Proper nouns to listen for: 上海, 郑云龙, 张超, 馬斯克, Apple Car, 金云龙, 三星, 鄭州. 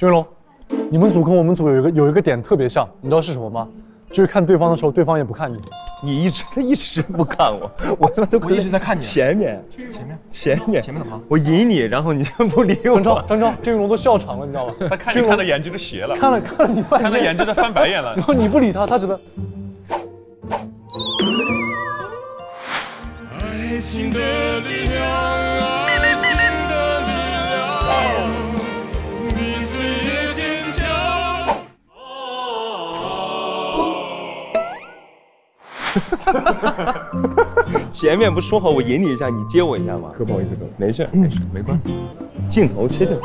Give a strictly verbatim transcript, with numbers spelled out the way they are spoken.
金云龙，你们组跟我们组有一个有一个点特别像，你知道是什么吗？就是看对方的时候，对方也不看你。 你一直他一直不看我，我他妈都我一直在看你前面，前面，前面，前面怎么了？我引你，然后你就不理我。张超，张超，郑云龙都笑场了，你知道吗？他看你看的眼直都斜了，看了看了你半天，看的眼直都翻白眼了。然后你不理他，他只能。爱情的力量，爱情的力量，你虽也坚强。哦。 前面不说好我引你一下，你接我一下吗？可不好意思，哥，没事没事，没关系。镜头切镜头。